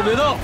都别动！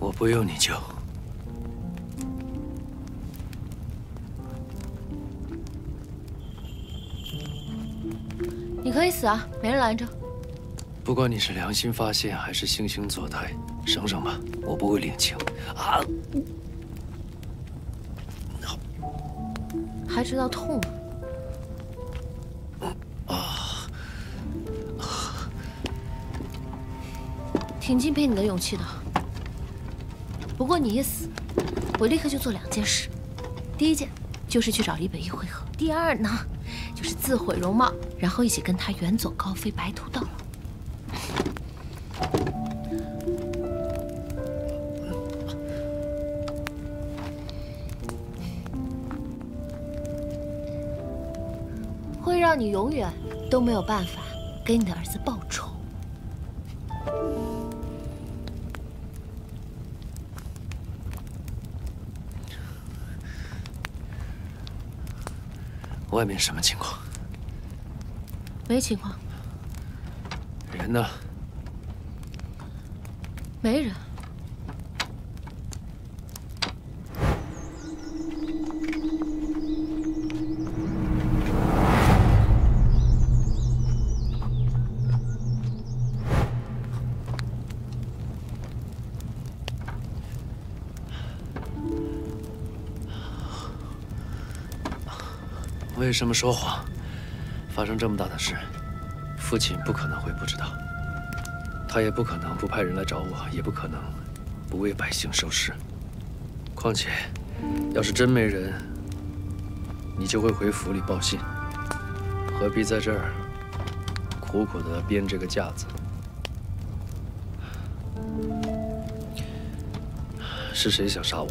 我不用你救。 你可以死啊，没人拦着。不管你是良心发现还是惺惺作态，省省吧，我不会领情。啊！还知道痛啊！挺敬佩你的勇气的。不过你一死，我立刻就做两件事。第一件就是去找李北一会合。第二呢？ 就是自毁容貌，然后一起跟他远走高飞，白头到老。会让你永远都没有办法给你的儿子报仇。外面什么情况？没情况。人呢？没人。为什么说谎？发生这么大的事，父亲不可能会不知道，他也不可能不派人来找我，也不可能不为百姓收尸。况且，要是真没人，你就会回府里报信，何必在这儿苦苦的编这个架子？是谁想杀我？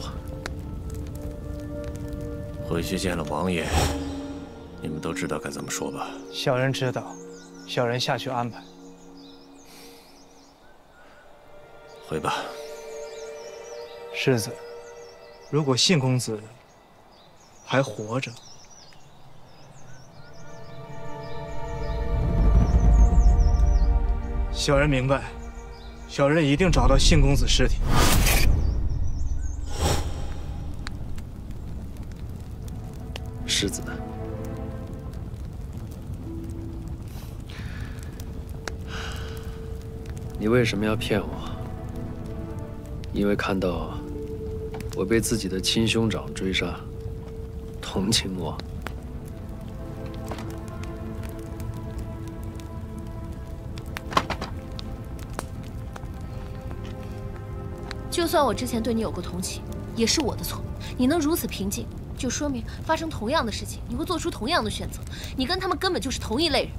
回去见了王爷，你们都知道该怎么说吧？小人知道，小人下去安排。回吧。世子，如果信公子还活着。 小人明白，小人一定找到信公子尸体。世子，你为什么要骗我？因为看到我被自己的亲兄长追杀，同情我。 就算我之前对你有过同情，也是我的错。你能如此平静，就说明发生同样的事情，你会做出同样的选择。你跟他们根本就是同一类人，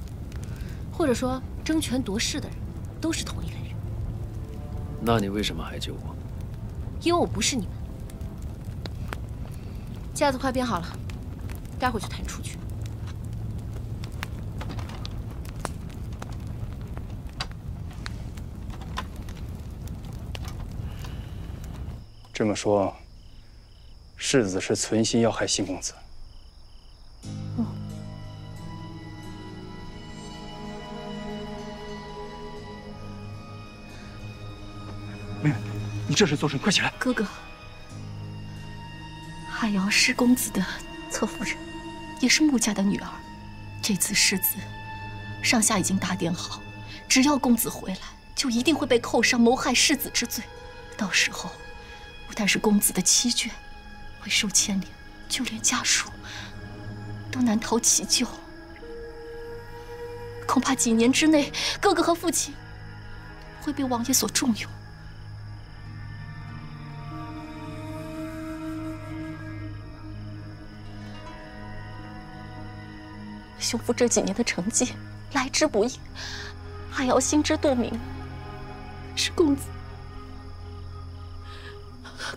或者说争权夺势的人，都是同一类人。那你为什么还救我？因为我不是你们。架子快编好了，待会就抬出去。 这么说，世子是存心要害信公子。嗯。妹妹，你这是做甚？快起来！哥哥，海瑶是公子的侧夫人，也是穆家的女儿。这次世子，上下已经打点好，只要公子回来，就一定会被扣上谋害世子之罪。到时候。 不但是公子的妻眷会受牵连，就连家属都难逃其咎。恐怕几年之内，哥哥和父亲会被王爷所重用。兄父这几年的成绩来之不易，海瑶心知肚明，是公子。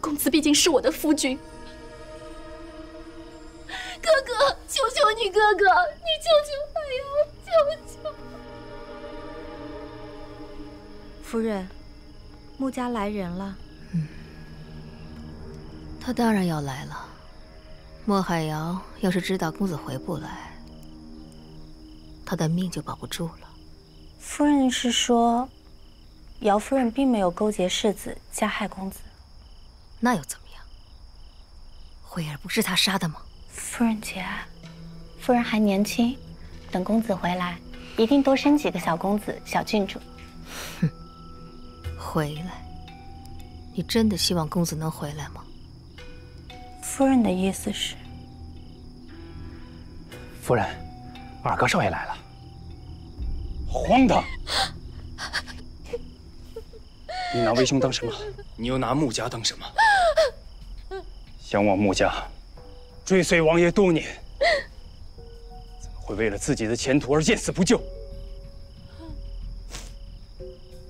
公子毕竟是我的夫君，哥哥，求求你，哥哥，你救救海瑶，求求！夫人，穆家来人了。嗯，他当然要来了。莫海瑶要是知道公子回不来，他的命就保不住了。夫人是说，姚夫人并没有勾结世子加害公子。 那又怎么样？慧儿不是他杀的吗？夫人节，夫人还年轻，等公子回来，一定多生几个小公子、小郡主。哼，回来？你真的希望公子能回来吗？夫人的意思是。夫人，二哥少爷来了。荒唐！你拿为兄当什么？你又拿穆家当什么？ 想我穆家追随王爷多年，怎么会为了自己的前途而见死不救？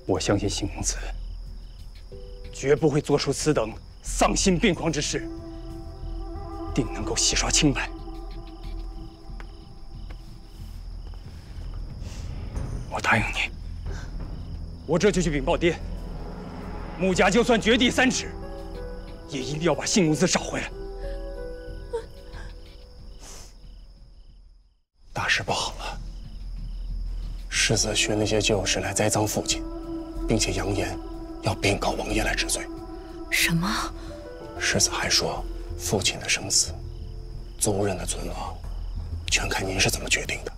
我相信信公子绝不会做出此等丧心病狂之事，定能够洗刷清白。我答应你，我这就去禀报爹。穆家就算掘地三尺。 也一定要把信公子找回来。大事不好了！世子学那些旧事来栽赃父亲，并且扬言要禀告王爷来治罪。什么？世子还说，父亲的生死、族人的存亡，全看您是怎么决定的。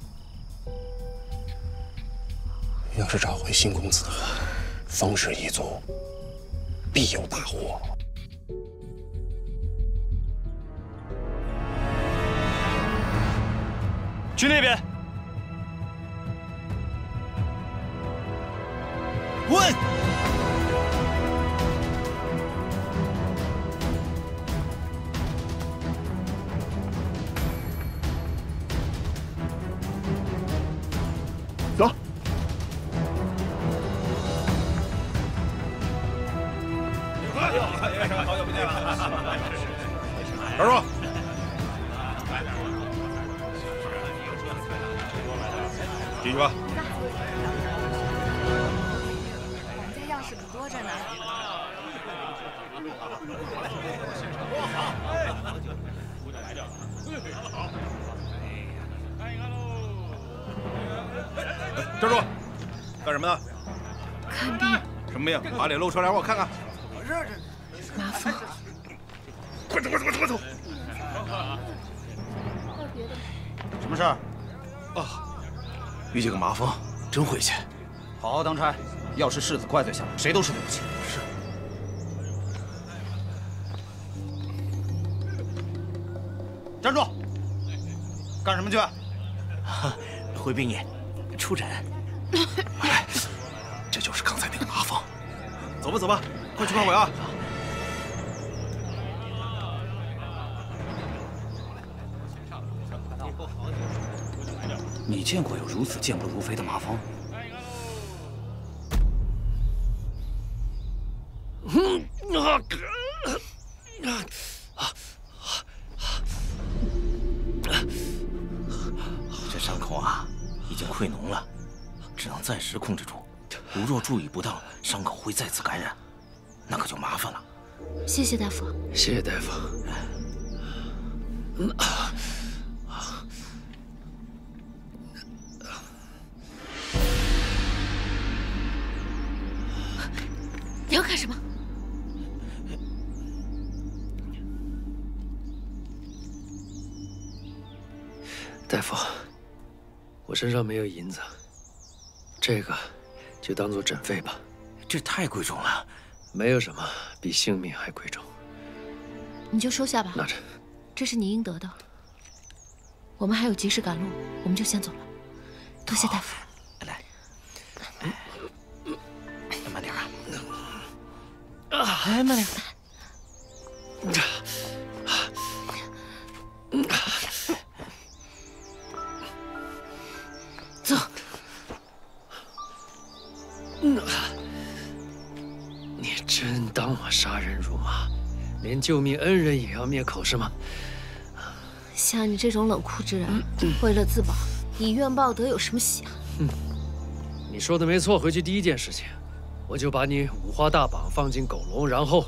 要是找回信公子，方氏一族必有大祸。 去那边！问！好久不见了。二叔，进去吧。我们家钥匙可多着呢。多好！哎，姑娘来着。好。看一看喽。张叔，干什么呢？看病。什么病？把脸露出来，让我看看。 麻烦，快走！什么事儿？啊，遇见个麻风，真晦气。好好当差，要是世子怪罪下来，谁都是对不起。是。站住！干什么去？回避你，出诊。哎，这就是刚才那个麻风。走吧。 快去看我呀！你见过有如此健步如飞的麻风？这伤口啊，已经溃脓了，只能暂时控制住。如若注意不当，伤口会再次感染。 那可就麻烦了。谢谢大夫。谢谢大夫。你要干什么？大夫，我身上没有银子，这个就当做诊费吧。这太贵重了。 没有什么比性命还贵重，你就收下吧。拿着，这是你应得的。我们还有急事赶路，我们就先走了。多谢大夫。来，慢点啊！哎，慢点。走。 你真当我杀人如麻，连救命恩人也要灭口是吗？像你这种冷酷之人，为了自保，以怨报德有什么稀罕？你说的没错，回去第一件事情，我就把你五花大绑放进狗笼，然后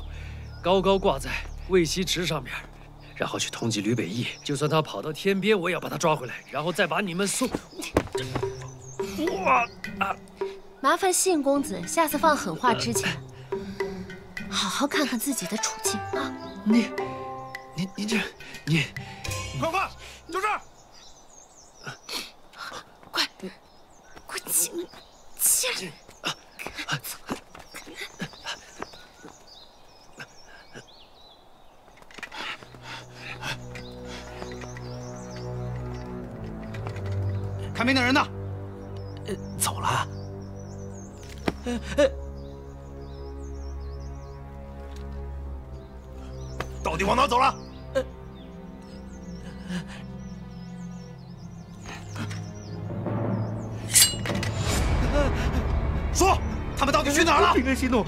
高高挂在渭西池上面，然后去通缉吕北义。就算他跑到天边，我也要把他抓回来，然后再把你们送。麻烦信公子下次放狠话之前。 好好看看自己的处境啊！你，快，就这儿！快，快进门，进来！看病的人呢？走了。到底往哪走了？说，他们到底去哪儿了？别息怒！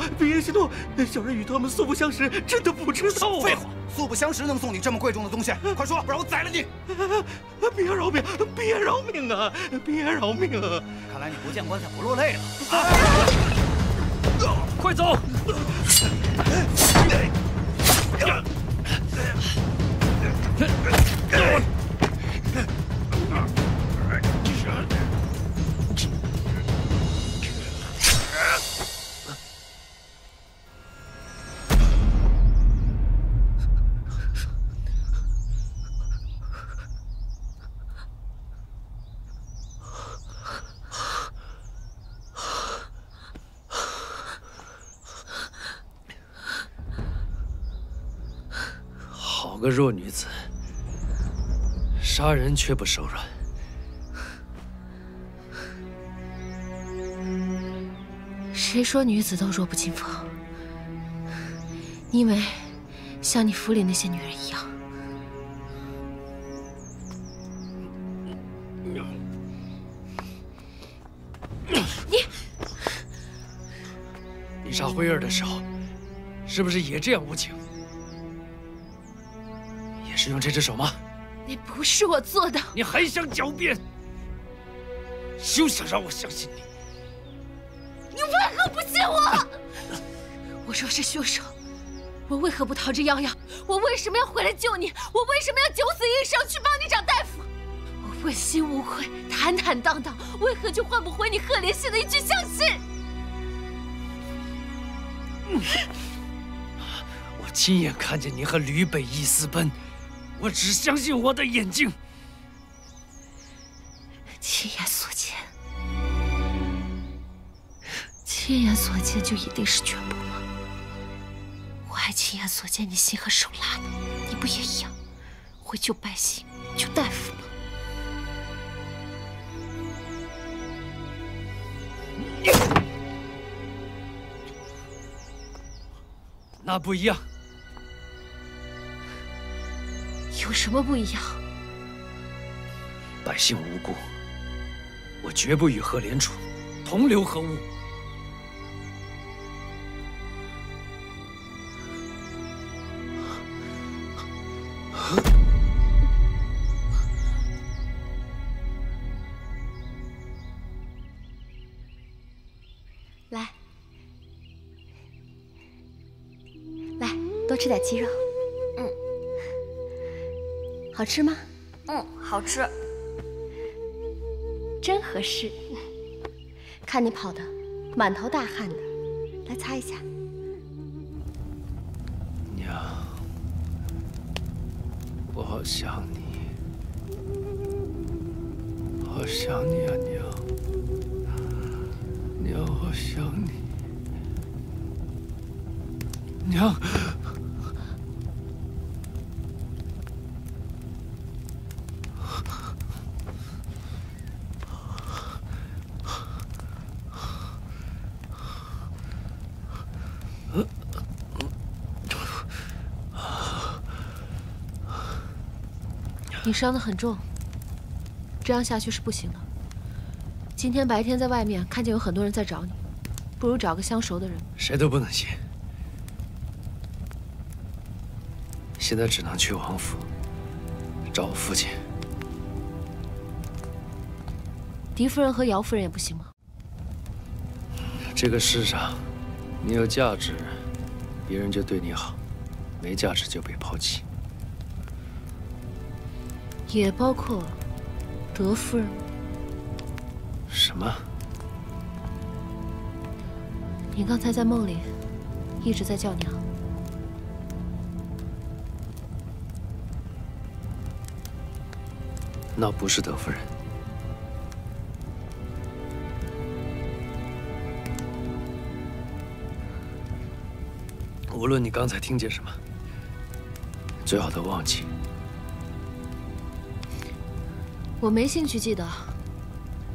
小人与他们素不相识，真的不知道。废话，素不相识能送你这么贵重的东西？快说，不然我宰了你！别饶命啊！看来你不见棺材不落泪了。快走！ 个弱女子，杀人却不手软。谁说女子都弱不禁风？你以为像你府里那些女人一样？你杀辉儿的时候。是不是也这样无情？也是用这只手吗？那不是我做的。你还想狡辩？休想让我相信你！你为何不信我？我若是凶手，我为何不逃之夭夭？我为什么要回来救你？我为什么要九死一生去帮你找大夫？ 问心无愧，坦坦荡荡，为何就换不回你赫连信的一句相信？我亲眼看见你和吕北一私奔，我只相信我的眼睛。亲眼所见，亲眼所见就一定是全部吗？我还亲眼所见你心和手拉呢，你不也一样？会救百姓，救大夫吗？ 那不一样，有什么不一样？百姓无辜，我绝不与赫连楚同流合污。来。 多吃点鸡肉，好吃吗？好吃，真合适。看你跑的满头大汗的，来擦一下。娘，我好想你，好想你啊，娘，娘，好想你，娘。 你伤得很重，这样下去是不行的。今天白天在外面看见有很多人在找你，不如找个相熟的人。谁都不能信，现在只能去王府找我父亲。狄夫人和姚夫人也不行吗？这个世上，你有价值，别人就对你好；没价值就被抛弃。 也包括德夫人。什么？你刚才在梦里一直在叫娘。那不是德夫人。无论你刚才听见什么，最好都忘记。 我没兴趣记得，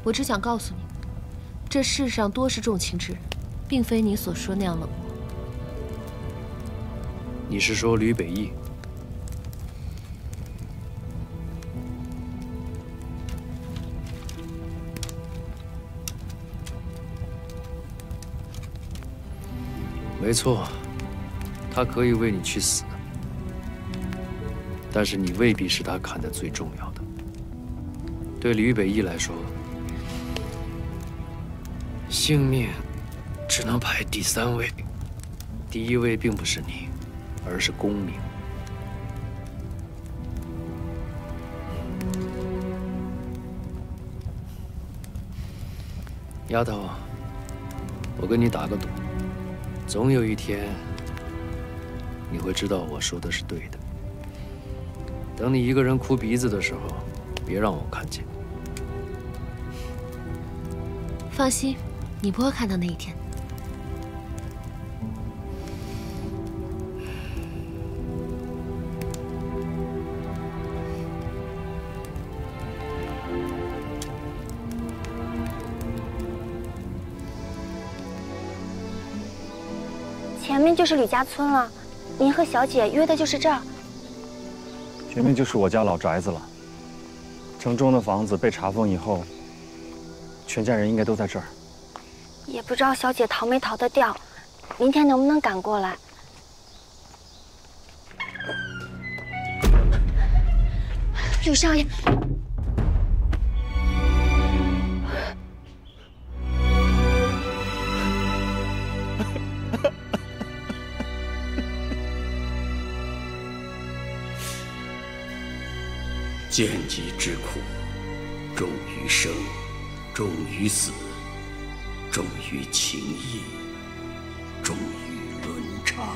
我只想告诉你，这世上多是重情之人，并非你所说那样冷漠。你是说吕北驿？没错，他可以为你去死，但是你未必是他看得最重要的。 对吕北驿来说，性命只能排第三位，第一位并不是你，而是功名。丫头，我跟你打个赌，总有一天你会知道我说的是对的。等你一个人哭鼻子的时候，别让我看见。 放心，你不会看到那一天。前面就是吕家村了，您和小姐约的就是这儿。前面就是我家老宅子了。城中的房子被查封以后。 全家人应该都在这儿，也不知道小姐逃没逃得掉。明天能不能赶过来？柳少爷，剑戟之苦，重于生，重于死，重于情义，重于伦常。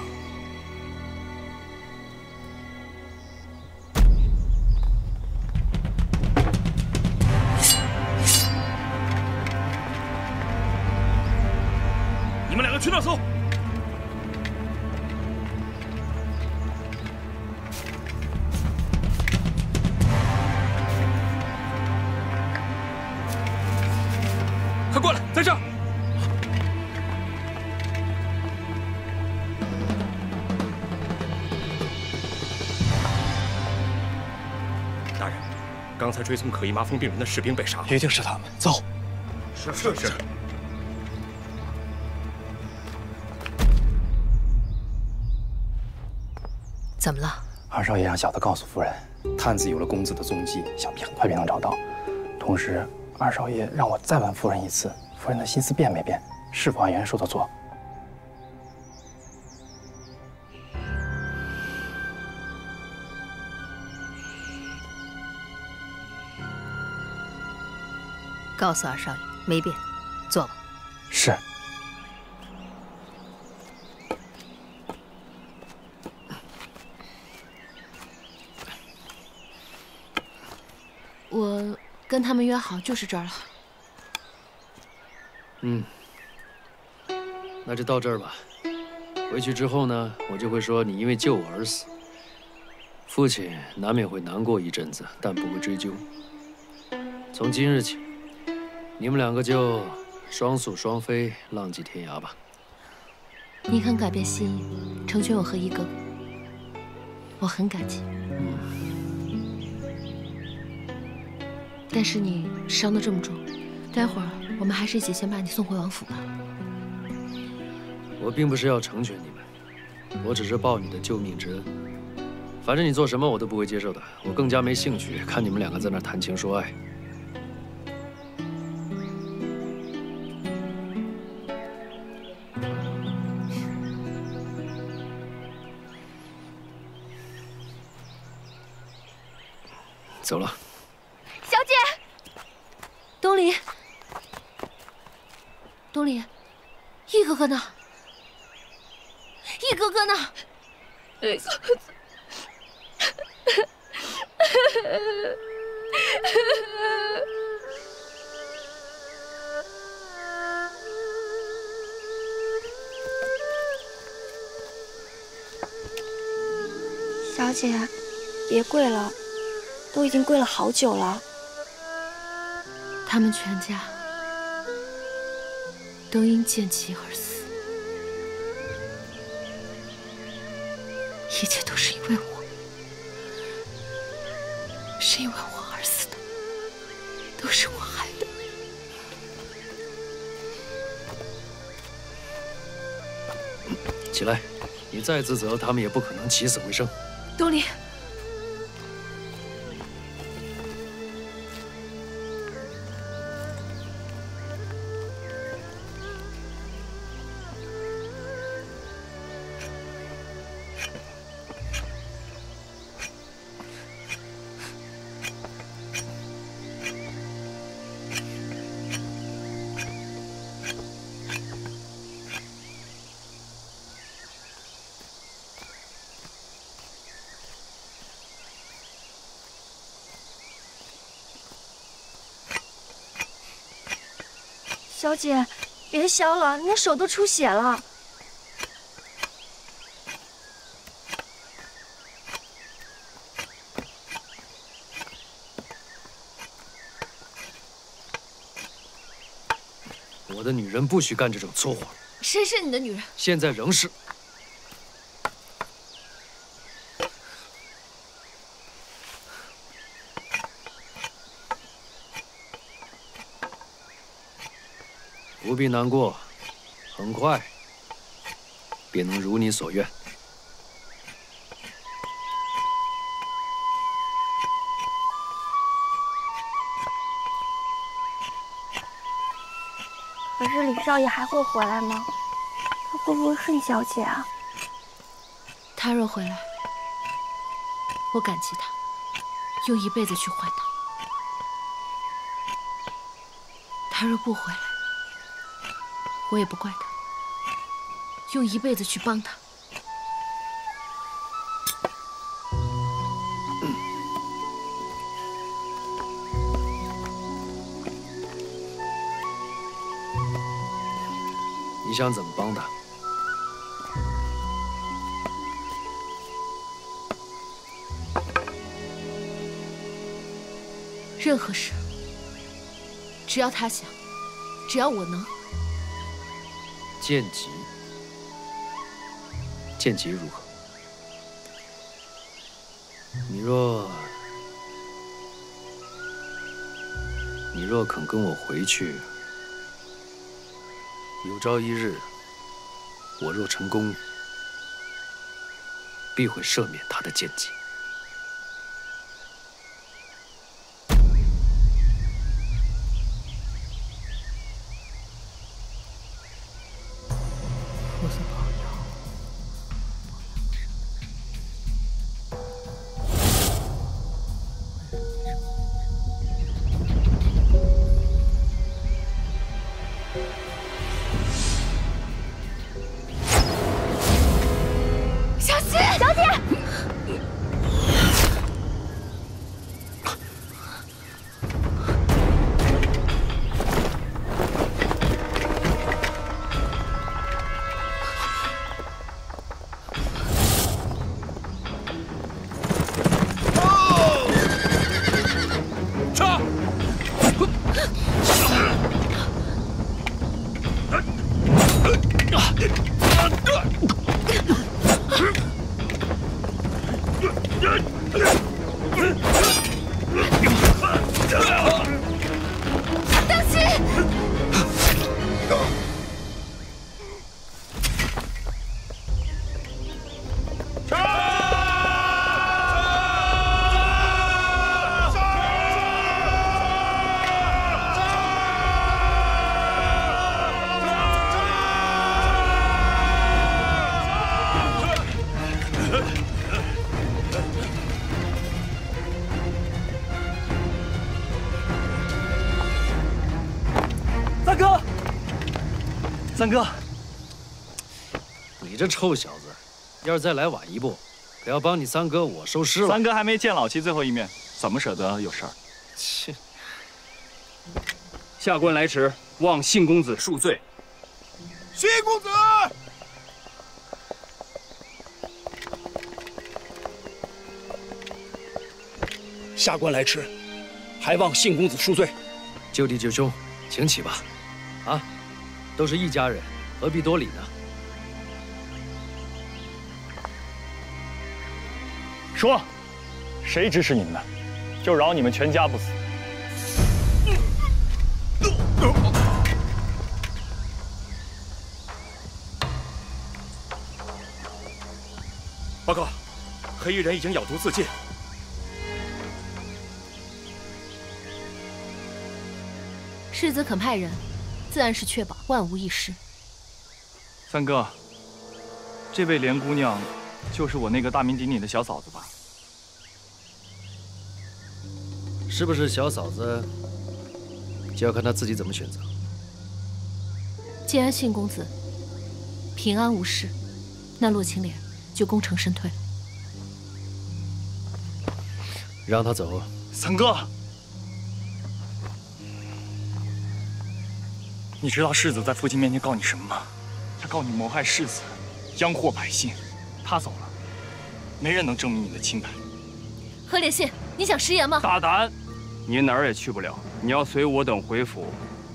去那搜！快过来，在这儿！大人，刚才追踪可疑麻风病人的士兵被杀了，一定是他们。走！是。 怎么了？二少爷让小的告诉夫人，探子有了公子的踪迹，想必很快便能找到。同时，二少爷让我再问夫人一次，夫人的心思变没变，是否按原说的做？告诉二少爷，没变，做吧。是。 我跟他们约好就是这儿了。嗯，那就到这儿吧。回去之后呢，我就会说你因为救我而死。父亲难免会难过一阵子，但不会追究。从今日起，你们两个就双宿双飞，浪迹天涯吧。你肯改变心意，成全我和一哥，我很感激。嗯。 但是你伤得这么重，待会儿我们还是一起先把你送回王府吧。我并不是要成全你们，我只是报你的救命之恩。反正你做什么我都不会接受的，我更加没兴趣看你们两个在那谈情说爱。走了。 哥呢？一哥哥呢？小姐，别跪了，都已经跪了好久了。他们全家都因剑戟而死。 一切都是因为我，是因为我而死的，都是我害的。起来，你再自责，他们也不可能起死回生。东林，小姐，别削了，你那手都出血了。我的女人不许干这种粗活。谁是你的女人？现在仍是。不必难过，很快便能如你所愿。是李少爷还会回来吗？他会不会恨小姐啊？他若回来，我感激他，用一辈子去换他；他若不回来，我也不怪他，用一辈子去帮他。 你想怎么帮他？任何事，只要他想，只要我能。剑戟，剑戟如何？你若肯跟我回去。 有朝一日，我若成功，必会赦免他的奸计。我的朋友。 三哥，你这臭小子，要是再来晚一步，可要帮你三哥我收尸了。三哥还没见老七最后一面，怎么舍得有事儿？切！下官来迟，望信公子恕罪。信公子，下官来迟，还望信公子恕罪。就地就凶，请起吧。啊！ 都是一家人，何必多礼呢？说，谁指使你们的，就饶你们全家不死。报告，黑衣人已经咬毒自尽。 世子肯派人。 自然是确保万无一失。三哥，这位莲姑娘，就是我那个大名鼎鼎的小嫂子吧？是不是小嫂子，就要看她自己怎么选择。既然信公子平安无事，那洛青莲就功成身退了。让她走。三哥。 你知道世子在父亲面前告你什么吗？他告你谋害世子，殃祸百姓。他走了，没人能证明你的清白。何连信，你想食言吗？大胆！你哪儿也去不了。你要随我等回府，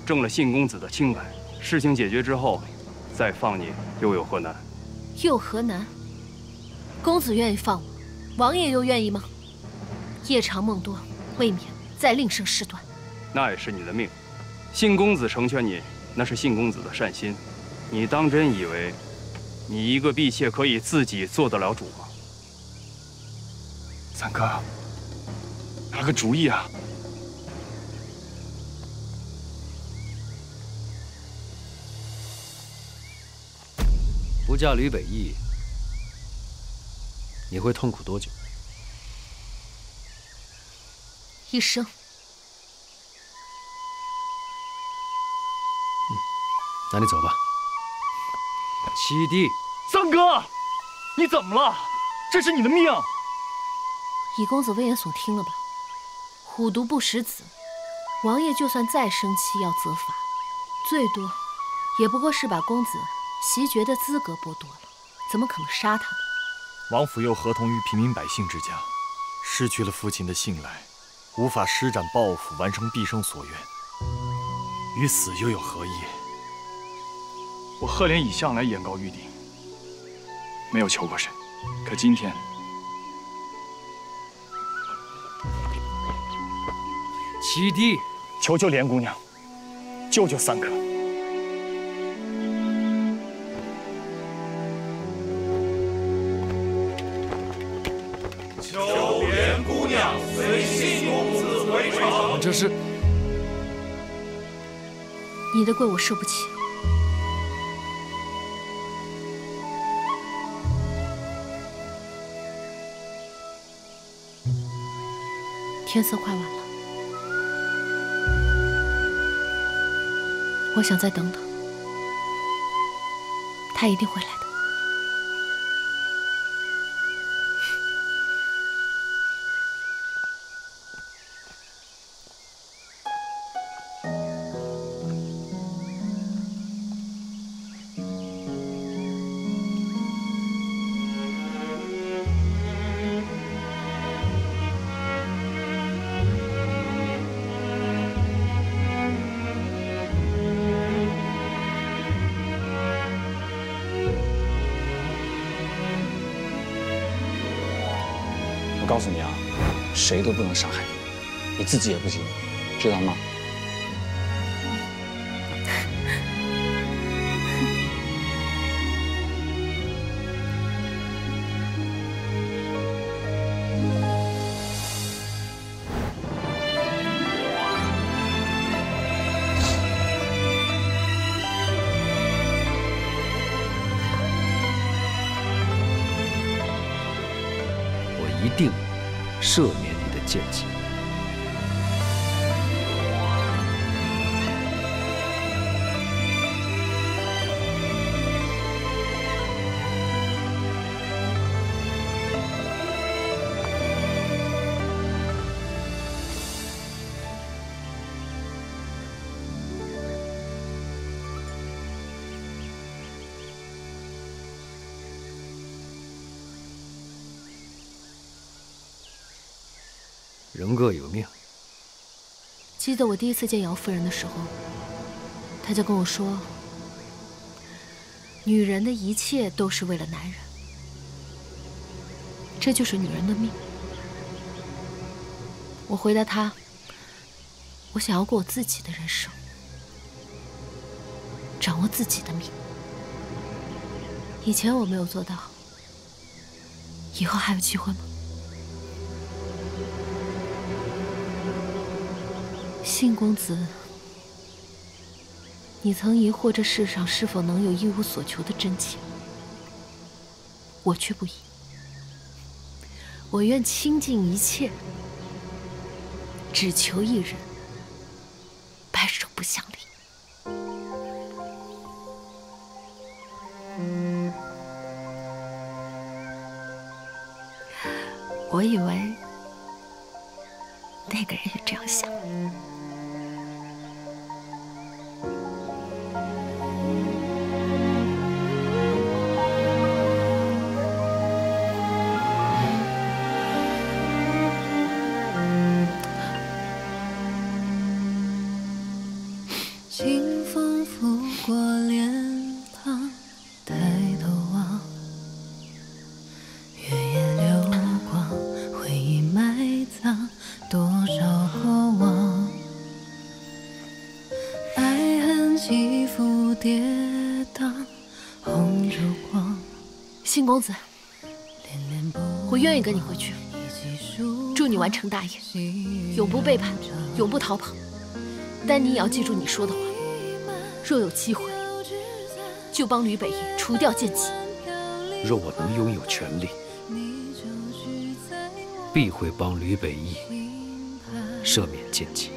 证了信公子的清白。事情解决之后，再放你又有何难？又何难？公子愿意放我，王爷又愿意吗？夜长梦多，未免再另生事端。那也是你的命。信公子成全你。 那是信公子的善心，你当真以为你一个婢妾可以自己做得了主吗？三哥，拿个主意啊！不嫁吕北义，你会痛苦多久？一生。嗯，那你走吧。七弟，三哥，你怎么了？这是你的命。以公子危言耸听了吧？虎毒不食子，王爷就算再生气要责罚，最多也不过是把公子 袭爵的资格剥夺了，怎么可能杀他？王府又合同于平民百姓之家，失去了父亲的信赖，无法施展抱负，完成毕生所愿，与死又有何异？我赫连以向来眼高于顶，没有求过谁，可今天，七弟，求求莲姑娘，救救三哥。 这是你的跪，我受不起。天色快晚了，我想再等等，他一定会来的。 告诉你啊，谁都不能伤害你，你自己也不行，知道吗？我一定 赦免你的奸计。人各有命。记得我第一次见姚夫人的时候，她就跟我说：“女人的一切都是为了男人，这就是女人的命。”我回答她：“我想要过我自己的人生，掌握自己的命。以前我没有做到，以后还有机会吗？” 信公子，你曾疑惑这世上是否能有一无所求的真情，我却不疑。我愿倾尽一切，只求一人，白首不相离。 我以为那个人也这样想。 信公子，我愿意跟你回去，祝你完成大业，永不背叛，永不逃跑。但你也要记住你说的话，若有机会，就帮吕北夷除掉奸计。若我能拥有权力，必会帮吕北夷赦免奸计。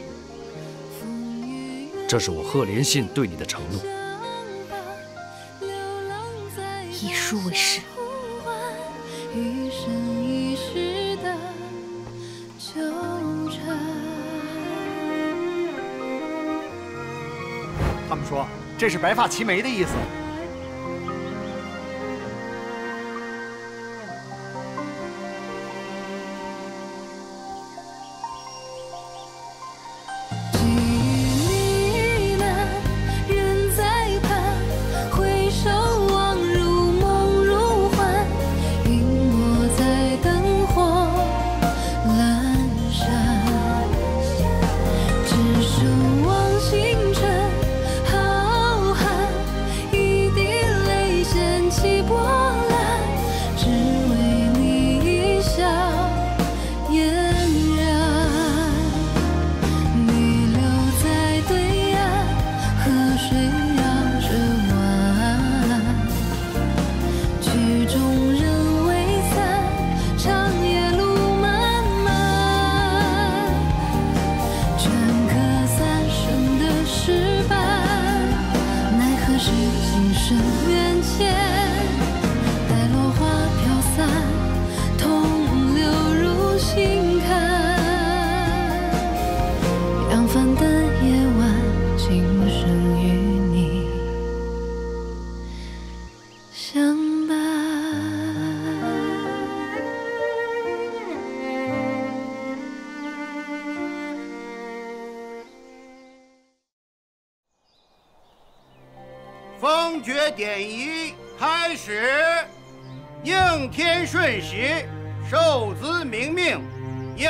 这是我贺连信对你的承诺。以书为誓。 一生一世的纠缠。他们说这是白发齐眉的意思。记忆呢，人在盼，回首望如梦如幻。 封爵典仪开始，应天顺时，受兹明命，应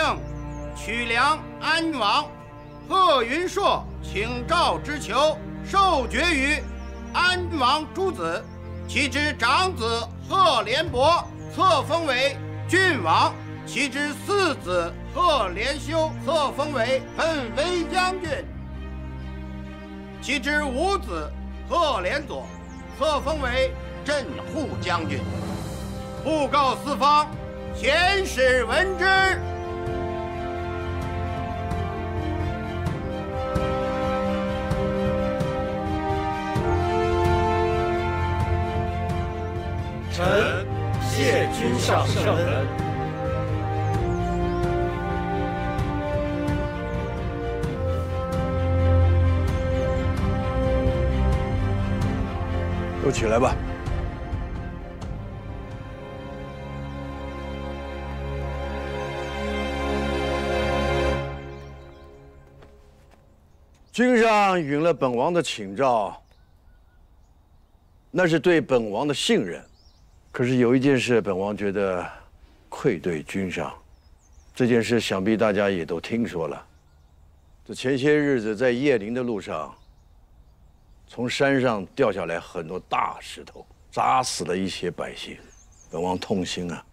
曲梁安王贺云硕请诏之求，授爵于安王诸子，其之长子贺连伯册封为郡王，其之四子贺连修册封为奋威将军，其之五子。 贺连佐册封为镇护将军，布告四方，贤使闻之。臣谢君上圣恩。都起来吧！君上允了本王的请诏，那是对本王的信任。可是有一件事，本王觉得愧对君上。这件事想必大家也都听说了。这前些日子在邺陵的路上。 从山上掉下来很多大石头，砸死了一些百姓，本王痛心啊！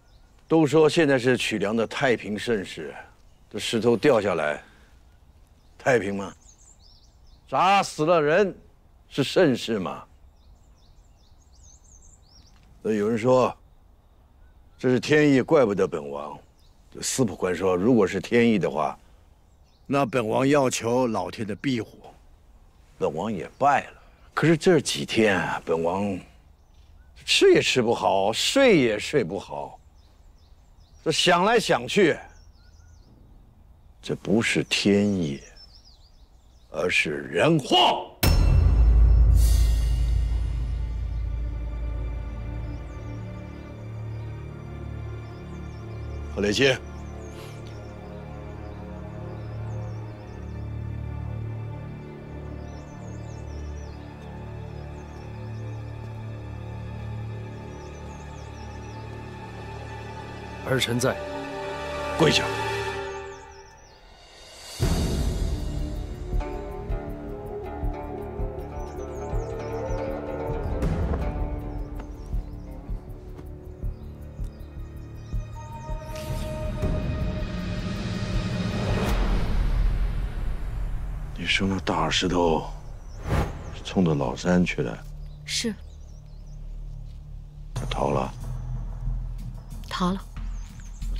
都说现在是曲梁的太平盛世，这石头掉下来，太平吗？砸死了人，是盛世吗？那有人说，这是天意，怪不得本王。这司捕官说，如果是天意的话，那本王要求老天的庇护，本王也败了。 可是这几天啊，本王吃也吃不好，睡也睡不好。这想来想去，这不是天意，而是人祸。贺连信。 儿臣在，跪下。你生了大石头，冲着老三去的？是。逃了。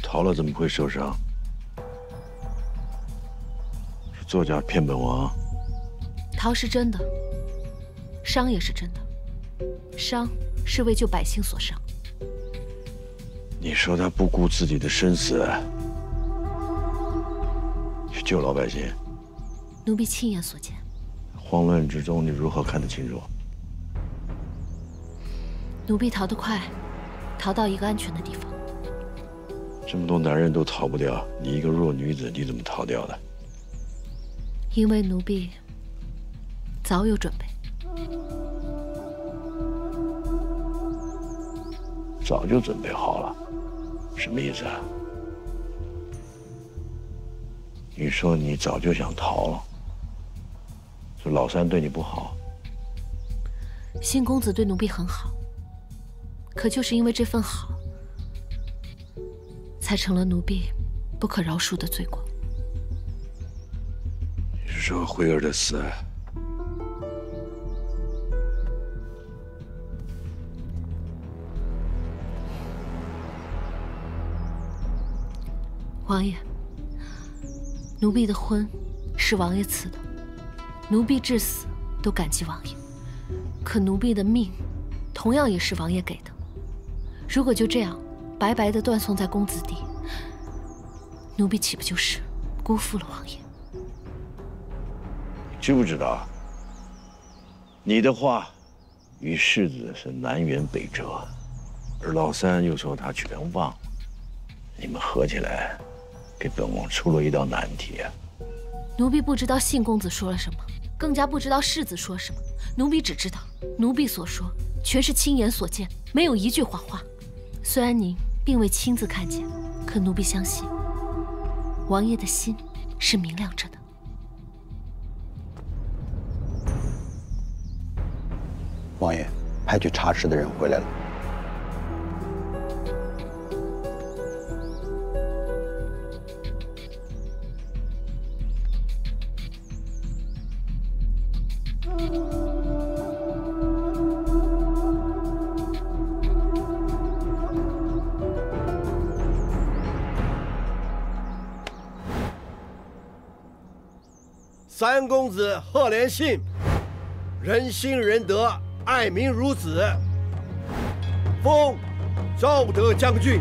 逃了怎么会受伤？是作家骗本王。逃是真的，伤也是真的，伤是为救百姓所伤。你说他不顾自己的生死，去救老百姓？奴婢亲眼所见。慌乱之中，你如何看得清楚？ 奴婢逃得快，逃到一个安全的地方。这么多男人都逃不掉，你一个弱女子，你怎么逃掉的？因为奴婢早有准备，早就准备好了，什么意思啊？你说你早就想逃了，这老三对你不好？新公子对奴婢很好。 可就是因为这份好，才成了奴婢不可饶恕的罪过。你是说慧儿的死？王爷，奴婢的婚是王爷赐的，奴婢至死都感激王爷。可奴婢的命，同样也是王爷给的。 如果就这样白白的断送在公子邸，奴婢岂不就是辜负了王爷？知不知道，你的话与世子是南辕北辙，而老三又说他全忘了，你们合起来给本王出了一道难题啊！奴婢不知道信公子说了什么，更加不知道世子说什么，奴婢只知道奴婢所说全是亲眼所见，没有一句谎话。 虽然您并未亲自看见，可奴婢相信，王爷的心是明亮着的。王爷派去查实的人回来了。三公子贺连信，人心仁德，爱民如子，封昭德将军。